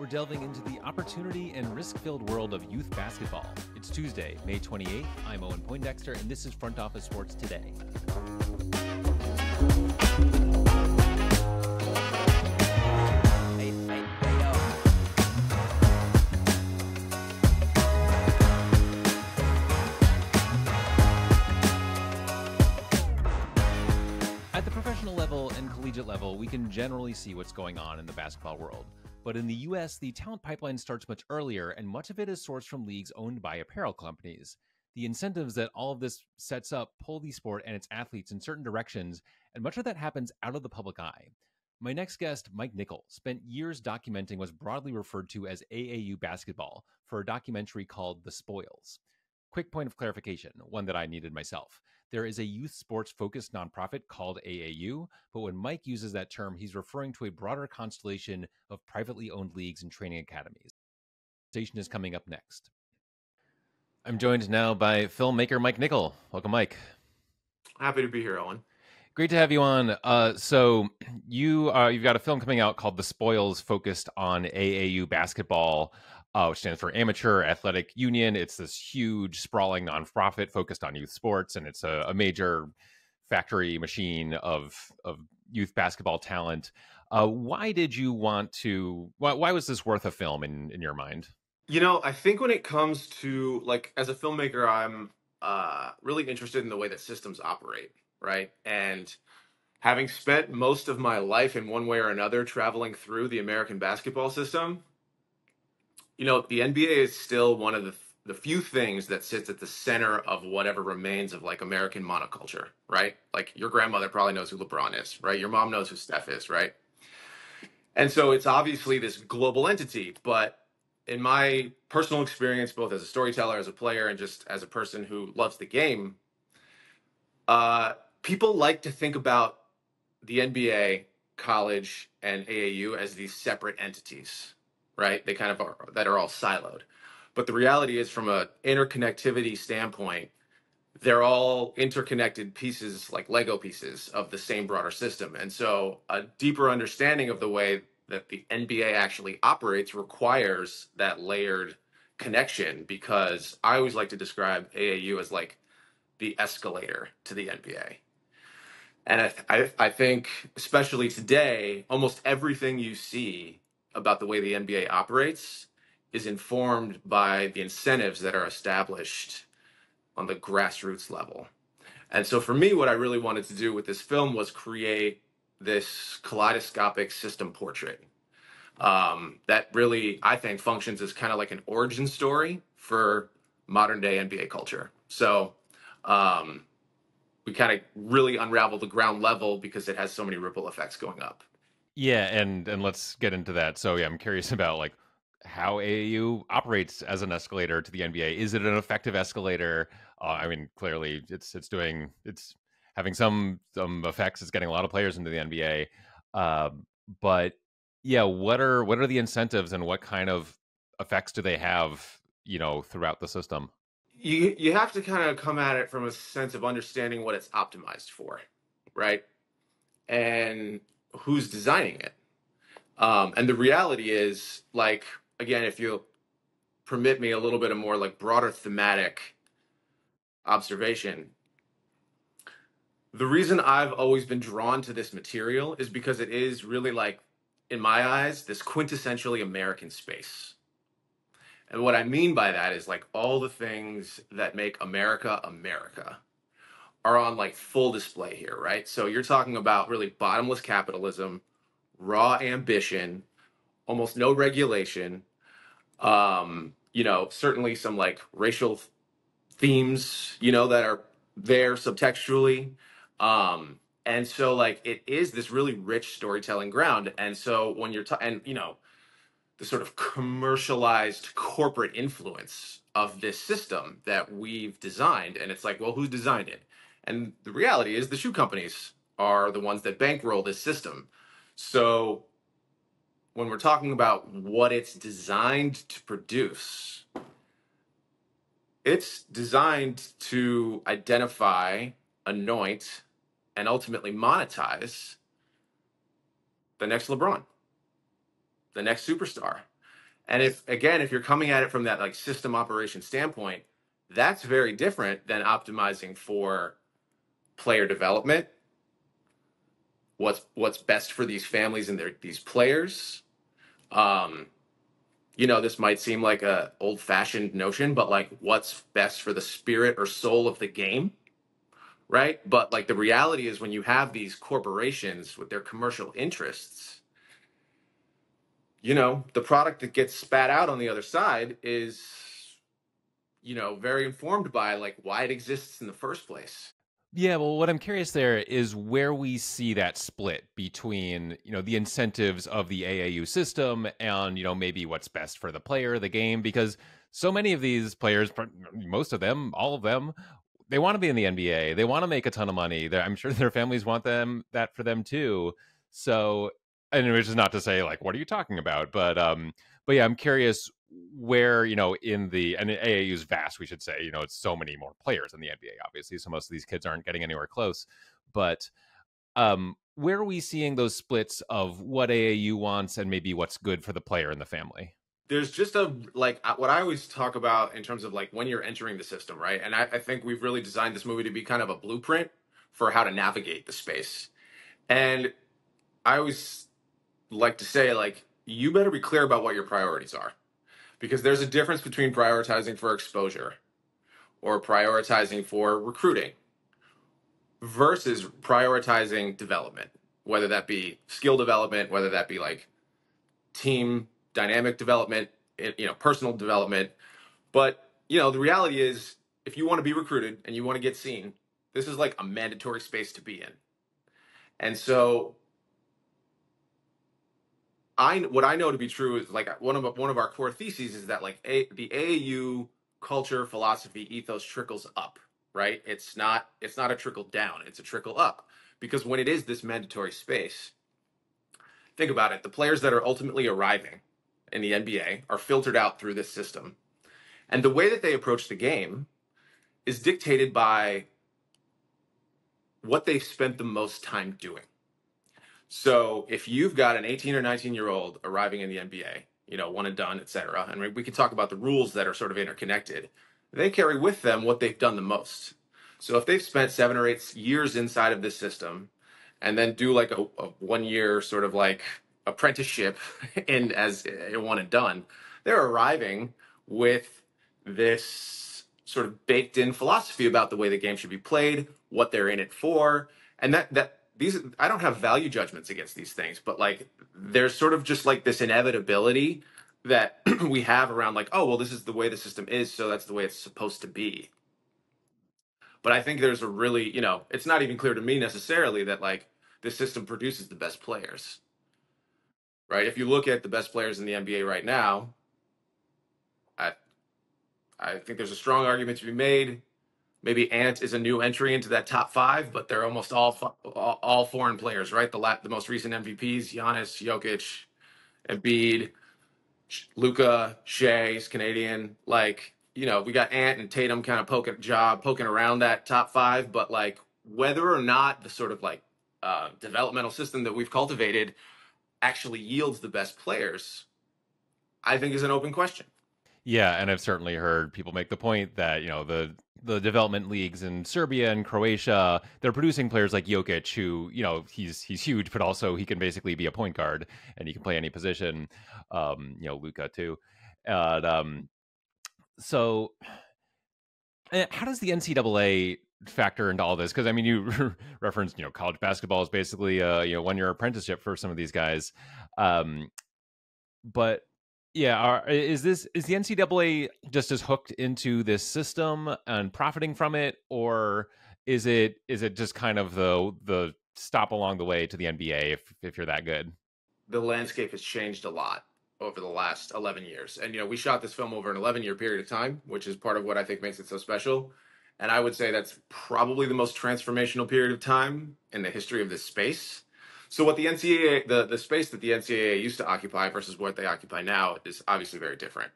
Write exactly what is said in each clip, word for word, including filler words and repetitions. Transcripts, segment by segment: we're delving into the opportunity and risk-filled world of youth basketball. It's Tuesday, May twenty-eighth. I'm Owen Poindexter, and this is Front Office Sports Today. Level, we can generally see what's going on in the basketball world. But in the U S, the talent pipeline starts much earlier, and much of it is sourced from leagues owned by apparel companies. The incentives that all of this sets up pull the sport and its athletes in certain directions, and much of that happens out of the public eye. My next guest, Mike Nicoll, spent years documenting what's broadly referred to as A A U basketball for a documentary called The Spoils. Quick point of clarification, one that I needed myself. There is a youth sports-focused nonprofit called A A U, but when Mike uses that term, he's referring to a broader constellation of privately owned leagues and training academies. The station is coming up next. I'm joined now by filmmaker Mike Nicoll. Welcome, Mike. Happy to be here, Owen. Great to have you on. Uh, so you, uh, you've got a film coming out called The Spoils, focused on A A U basketball. Uh, which stands for Amateur Athletic Union. It's this huge, sprawling nonprofit focused on youth sports, and it's a, a major factory machine of of youth basketball talent. Uh, why did you want to? Why, why was this worth a film in in your mind? You know, I think when it comes to, like, as a filmmaker, I'm uh, really interested in the way that systems operate, right? And having spent most of my life in one way or another traveling through the American basketball system. You know, the N B A is still one of the, the few things that sits at the center of whatever remains of, like, American monoculture, right? Like, your grandmother probably knows who LeBron is, right? Your mom knows who Steph is, right? And so it's obviously this global entity, but in my personal experience, both as a storyteller, as a player, and just as a person who loves the game, uh, people like to think about the N B A, college, and A A U as these separate entities, right? They kind of are, that are all siloed. But the reality is, from an interconnectivity standpoint, they're all interconnected pieces, like Lego pieces of the same broader system. And so a deeper understanding of the way that the N B A actually operates requires that layered connection, because I always like to describe A A U as, like, the escalator to the N B A. And I, th I, I think, especially today, almost everything you see about the way the N B A operates is informed by the incentives that are established on the grassroots level. And so for me, what I really wanted to do with this film was create this kaleidoscopic system portrait um, that really, I think, functions as kind of like an origin story for modern day N B A culture. So um, we kind of really unravel the ground level because it has so many ripple effects going up. Yeah, and and let's get into that. So yeah, I'm curious about, like, how A A U operates as an escalator to the N B A. Is it an effective escalator? Uh, I mean, clearly it's it's doing it's having some some effects. It's getting a lot of players into the N B A. Uh, but yeah, what are what are the incentives, and what kind of effects do they have, you know, throughout the system? You you have to kind of come at it from a sense of understanding what it's optimized for, right? And who's designing it. Um, and the reality is, like, again, if you'll permit me a little bit of more, like, broader thematic observation, the reason I've always been drawn to this material is because it is really, like, in my eyes, this quintessentially American space. And what I mean by that is, like, all the things that make America America are on, like, full display here, right? So you're talking about really bottomless capitalism, raw ambition, almost no regulation, um, you know, certainly some, like, racial themes, you know, that are there subtextually. Um, and so, like, it is this really rich storytelling ground. And so when you're, and, you know, the sort of commercialized corporate influence of this system that we've designed, and it's like, well, who designed it? And the reality is, the shoe companies are the ones that bankroll this system. So when we're talking about what it's designed to produce, it's designed to identify, anoint, and ultimately monetize the next LeBron, the next superstar. And if, again, if you're coming at it from that like system operation standpoint, that's very different than optimizing for player development. What's, what's best for these families and their, these players. Um, you know, this might seem like a old fashioned notion, but like what's best for the spirit or soul of the game. Right. But like the reality is when you have these corporations with their commercial interests, you know, the product that gets spat out on the other side is, you know, very informed by like why it exists in the first place. Yeah, well, what I'm curious there is where we see that split between, you know, the incentives of the A A U system and, you know, maybe what's best for the player, the game, because so many of these players, most of them, all of them, they want to be in the N B A. They want to make a ton of money. They're, I'm sure their families want them that for them, too. So, and which is not to say, like, what are you talking about? But, um, but yeah, I'm curious where, you know, in the, and A A U is vast, we should say, you know, it's so many more players in the N B A, obviously, so most of these kids aren't getting anywhere close, but um, where are we seeing those splits of what A A U wants and maybe what's good for the player and the family? There's just a, like, what I always talk about in terms of, like, when you're entering the system, right? And I, I think we've really designed this movie to be kind of a blueprint for how to navigate the space. And I always like to say, like, you better be clear about what your priorities are. Because there's a difference between prioritizing for exposure or prioritizing for recruiting versus prioritizing development, whether that be skill development, whether that be like team dynamic development, you know, personal development. But, you know, the reality is if you want to be recruited and you want to get seen, this is like a mandatory space to be in. And so I, what I know to be true is like one of one of our core theses is that like a, the A A U culture, philosophy, ethos trickles up, right? It's not it's not a trickle down, it's a trickle up, because when it is this mandatory space, think about it, the players that are ultimately arriving in the N B A are filtered out through this system. And the way that they approach the game is dictated by what they've spent the most time doing. So if you've got an eighteen or nineteen year old arriving in the N B A, you know, one and done, et cetera, and we can talk about the rules that are sort of interconnected, they carry with them what they've done the most. So if they've spent seven or eight years inside of this system and then do like a, a one year sort of like apprenticeship in as a one and done, they're arriving with this sort of baked in philosophy about the way the game should be played, what they're in it for. And that, that, These, I don't have value judgments against these things, but like there's sort of just like this inevitability that we have around like, oh, well, this is the way the system is, so that's the way it's supposed to be. But I think there's a really, you know, it's not even clear to me necessarily that like this system produces the best players, right? If you look at the best players in the N B A right now, I, I think there's a strong argument to be made. Maybe Ant is a new entry into that top five, but they're almost all all, all foreign players, right? The la the most recent M V Ps: Giannis, Jokic, Embiid, Luka, Shea's Canadian. Like, you know, we got Ant and Tatum kind of poking job poking around that top five, but like whether or not the sort of like uh, developmental system that we've cultivated actually yields the best players, I think is an open question. Yeah, and I've certainly heard people make the point that, you know, the the development leagues in Serbia and Croatia, they're producing players like Jokic, who, you know, he's he's huge, but also he can basically be a point guard and he can play any position. Um, you know, Luka too. And um, so, how does the N C double A factor into all this? Because I mean, you referenced, you know, college basketball is basically a, you know, one year apprenticeship for some of these guys, um, but. Yeah, are, is this is the N C double A just as hooked into this system and profiting from it, or is it is it just kind of the the stop along the way to the N B A if if you're that good? The landscape has changed a lot over the last eleven years, and you know we shot this film over an eleven year period of time, which is part of what I think makes it so special. And I would say that's probably the most transformational period of time in the history of this space. So what the N C double A, the, the space that the N C double A used to occupy versus what they occupy now is obviously very different.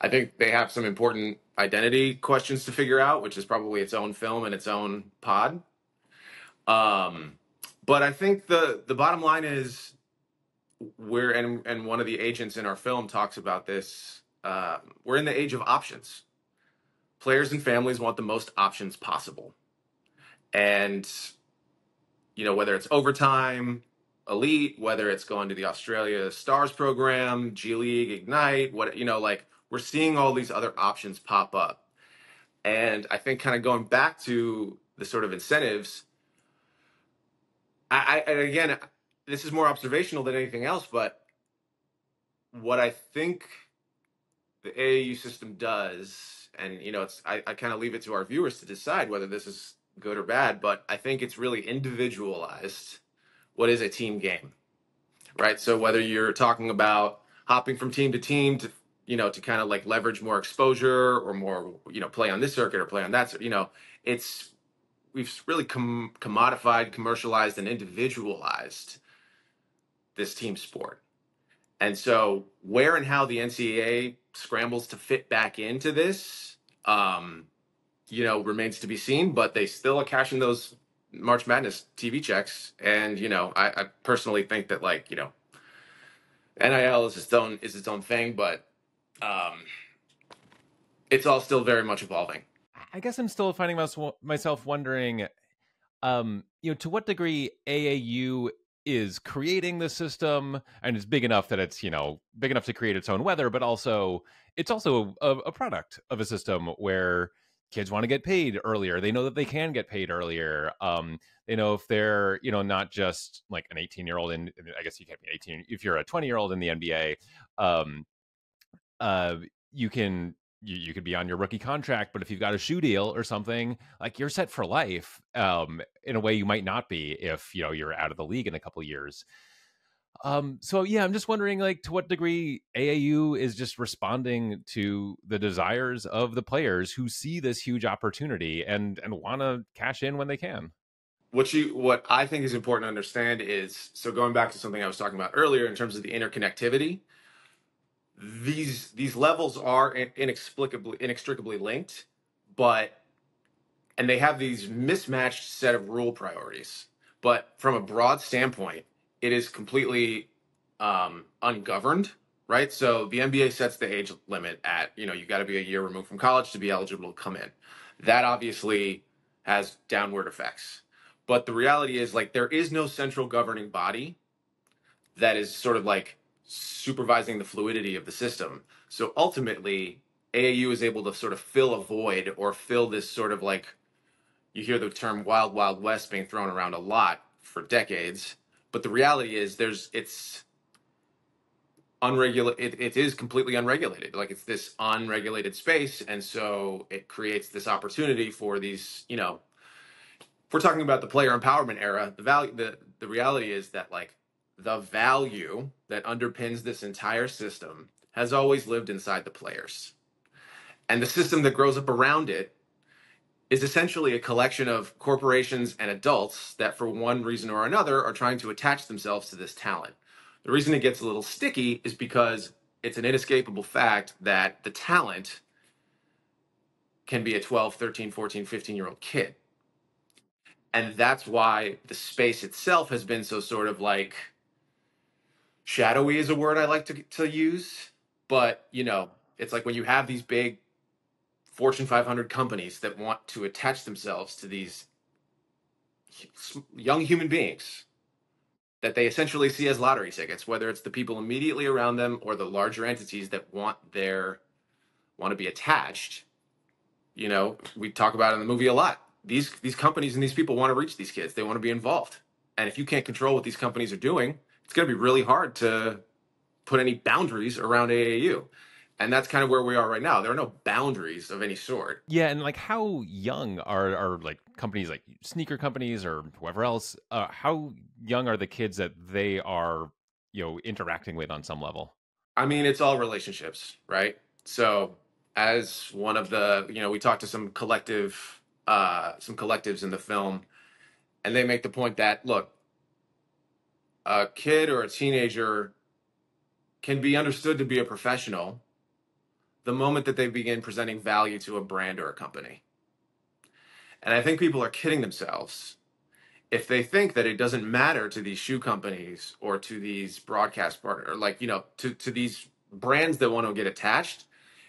I think they have some important identity questions to figure out, which is probably its own film and its own pod. Um, but I think the, the bottom line is we're and and one of the agents in our film talks about this. Uh, we're in the age of options. Players and families want the most options possible, and you know, whether it's overtime, Elite, whether it's going to the Australia Stars program, G League, Ignite, what you know, like we're seeing all these other options pop up. And I think kind of going back to the sort of incentives, I, I and again, this is more observational than anything else, but what I think the A A U system does, and you know, it's I, I kind of leave it to our viewers to decide whether this is good or bad, but I think it's really individualized what is a team game, right? So whether you're talking about hopping from team to team to, you know, to kind of like leverage more exposure or more, you know, play on this circuit or play on that, you know, it's, we've really com commodified, commercialized, and individualized this team sport. And so where and how the N C A A scrambles to fit back into this, um, you know, remains to be seen, but they still are cashing those March Madness T V checks. And, you know, I, I personally think that, like, you know, N I L is its own, is its own thing, but um, it's all still very much evolving. I guess I'm still finding myself wondering, um, you know, to what degree A A U is creating the system, and it's big enough that it's, you know, big enough to create its own weather, but also it's also a, a product of a system where kids want to get paid earlier. They know that they can get paid earlier. Um, they know if they're, you know, not just like an eighteen year old in, I guess you can't be eighteen if you're a twenty year old in the N B A, um, uh, you can, you, you could be on your rookie contract, but if you've got a shoe deal or something, like, you're set for life, um, in a way you might not be if, you know, you're out of the league in a couple of years. Um, so yeah, I'm just wondering, like, to what degree A A U is just responding to the desires of the players who see this huge opportunity and, and want to cash in when they can. What you, what I think is important to understand is, so going back to something I was talking about earlier in terms of the interconnectivity, these, these levels are inexplicably, inextricably linked, but, and they have these mismatched set of rule priorities, but from a broad standpoint, it is completely um, ungoverned, right? So the N B A sets the age limit at, you know, you've got to be a year removed from college to be eligible to come in. That obviously has downward effects. But the reality is, like, there is no central governing body that is sort of like supervising the fluidity of the system. So ultimately, A A U is able to sort of fill a void or fill this sort of, like, you hear the term wild, wild west being thrown around a lot for decades. But the reality is, there's it's unregulated. It, it is completely unregulated. Like, it's this unregulated space, and so it creates this opportunity for these. You know, if we're talking about the player empowerment era, the value, the the reality is that, like, the value that underpins this entire system has always lived inside the players, and the system that grows up around it is essentially a collection of corporations and adults that, for one reason or another, are trying to attach themselves to this talent. The reason it gets a little sticky is because it's an inescapable fact that the talent can be a twelve, thirteen, fourteen, fifteen year old kid. And that's why the space itself has been so sort of like, shadowy is a word I like to, to use, but, you know, it's like when you have these big Fortune five hundred companies that want to attach themselves to these young human beings that they essentially see as lottery tickets, whether it's the people immediately around them or the larger entities that want their, want to be attached. You know, we talk about it in the movie a lot. These, these companies and these people want to reach these kids. They want to be involved. And if you can't control what these companies are doing, it's going to be really hard to put any boundaries around A A U. And that's kind of where we are right now. There are no boundaries of any sort. Yeah, and like, how young are, are like companies like sneaker companies or whoever else, uh, how young are the kids that they are, you know, interacting with on some level? I mean, it's all relationships, right? So as one of the, you know, we talked to some collective, uh, some collectives in the film, and they make the point that, look, a kid or a teenager can be understood to be a professional the moment that they begin presenting value to a brand or a company. And I think people are kidding themselves if they think that it doesn't matter to these shoe companies or to these broadcast partners, like, you know, to, to these brands that want to get attached,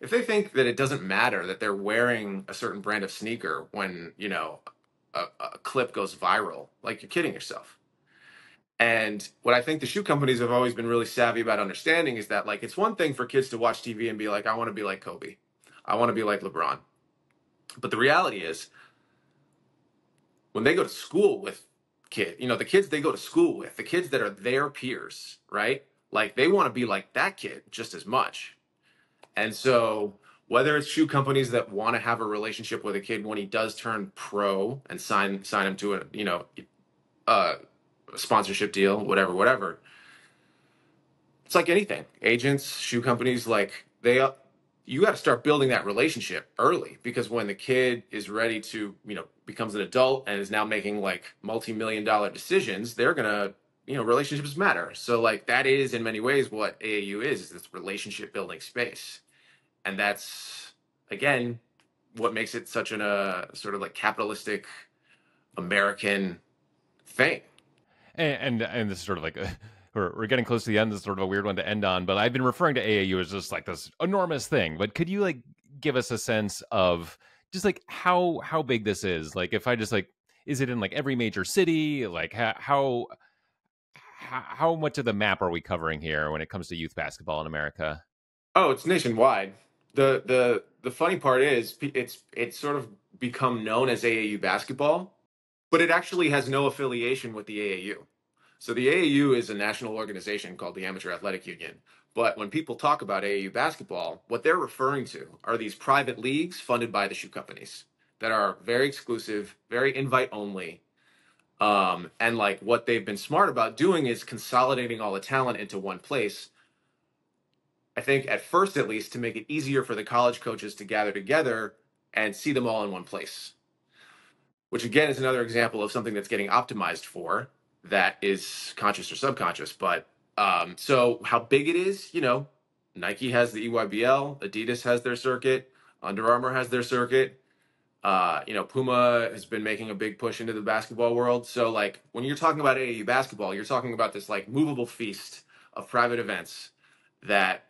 if they think that it doesn't matter that they're wearing a certain brand of sneaker when, you know, a, a clip goes viral, like, you're kidding yourself. And what I think the shoe companies have always been really savvy about understanding is that, like, it's one thing for kids to watch T V and be like, I want to be like Kobe. I want to be like LeBron. But the reality is, when they go to school with kids, you know, the kids they go to school with, the kids that are their peers, right? Like, they want to be like that kid just as much. And so whether it's shoe companies that want to have a relationship with a kid when he does turn pro and sign sign him to a, you know, uh, sponsorship deal, whatever, whatever. It's like anything. Agents, shoe companies, like, they, you got to start building that relationship early, because when the kid is ready to, you know, becomes an adult and is now making, like, multi-million dollar decisions, they're going to, you know, relationships matter. So, like, that is in many ways what A A U is, is this relationship building space. And that's, again, what makes it such an, uh, sort of like capitalistic American thing. And, and and this is sort of like a, we're, we're getting close to the end. This is sort of a weird one to end on, but I've been referring to A A U as just like this enormous thing. But could you, like, give us a sense of just like how how big this is? Like, if I just like, is it in like every major city? Like, how how how much of the map are we covering here when it comes to youth basketball in America? Oh, it's nationwide. the the The funny part is it's it's sort of become known as A A U basketball, but it actually has no affiliation with the A A U. So the A A U is a national organization called the Amateur Athletic Union. But when people talk about A A U basketball, what they're referring to are these private leagues funded by the shoe companies that are very exclusive, very invite only. Um, and like, what they've been smart about doing is consolidating all the talent into one place. I think at first, at least, to make it easier for the college coaches to gather together and see them all in one place. Which, again, is another example of something that's getting optimized for that is conscious or subconscious. But um, so how big it is, you know, Nike has the E Y B L, Adidas has their circuit, Under Armour has their circuit. Uh, you know, Puma has been making a big push into the basketball world. So, like, when you're talking about A A U basketball, you're talking about this, like, movable feast of private events that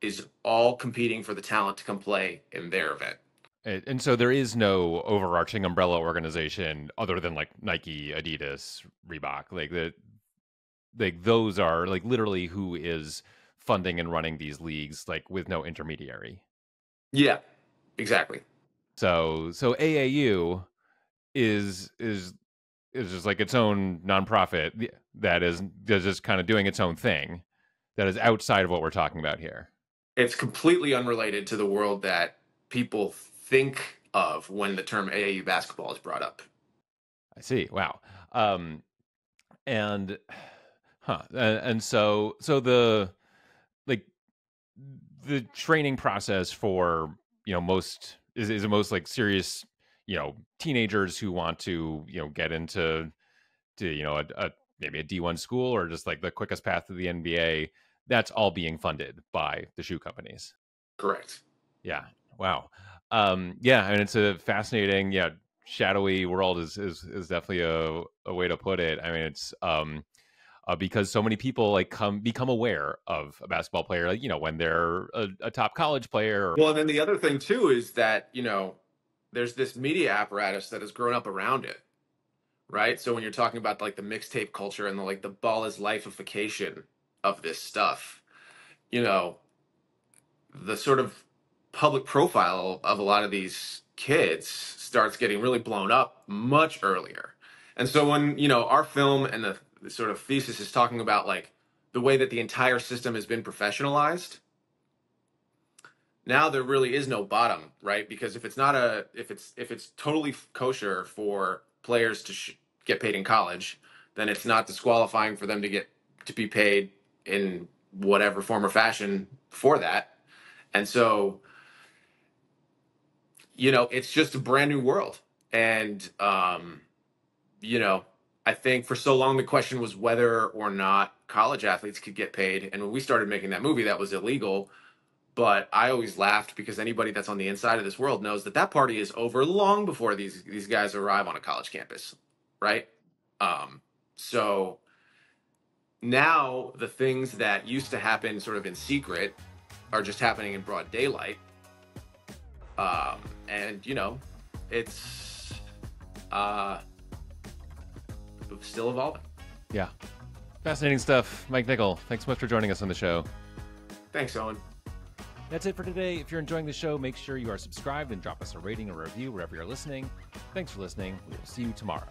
is all competing for the talent to come play in their event. And so there is no overarching umbrella organization other than like Nike, Adidas, Reebok. Like the, like those are like literally who is funding and running these leagues, like with no intermediary. Yeah, exactly. So so A A U is is is just like its own nonprofit that is just kind of doing its own thing that is outside of what we're talking about here. It's completely unrelated to the world that people think of when the term A A U basketball is brought up. I see. Wow. Um, and, huh. And, and so, so the, like the training process for, you know, most is, is it most like serious, you know, teenagers who want to, you know, get into, to, you know, a, a maybe a D one school or just like the quickest path to the N B A, that's all being funded by the shoe companies. Correct. Yeah. Wow. Um, yeah, and it's a fascinating, yeah, shadowy world is is, is definitely a, a way to put it. I mean, it's um, uh, because so many people like come become aware of a basketball player, like, you know, when they're a, a top college player. Or... Well, and then the other thing too is that, you know, there's this media apparatus that has grown up around it, right? So when you're talking about like the mixtape culture and the like the ball is lifeification of this stuff, you know, the sort of public profile of a lot of these kids starts getting really blown up much earlier. And so when, you know, our film and the, the sort of thesis is talking about like the way that the entire system has been professionalized, now there really is no bottom, right? Because if it's not a, if it's, if it's totally kosher for players to sh get paid in college, then it's not disqualifying for them to get, to be paid in whatever form or fashion for that. And so, you know, it's just a brand new world. And, um, you know, I think for so long the question was whether or not college athletes could get paid. And when we started making that movie, that was illegal. But I always laughed because anybody that's on the inside of this world knows that that party is over long before these, these guys arrive on a college campus. right? Um, so now the things that used to happen sort of in secret are just happening in broad daylight. Um, and, you know, it's uh, still evolving. Yeah. Fascinating stuff. Mike Nicoll, thanks so much for joining us on the show. Thanks, Owen. That's it for today. If you're enjoying the show, make sure you are subscribed and drop us a rating or review wherever you're listening. Thanks for listening. We will see you tomorrow.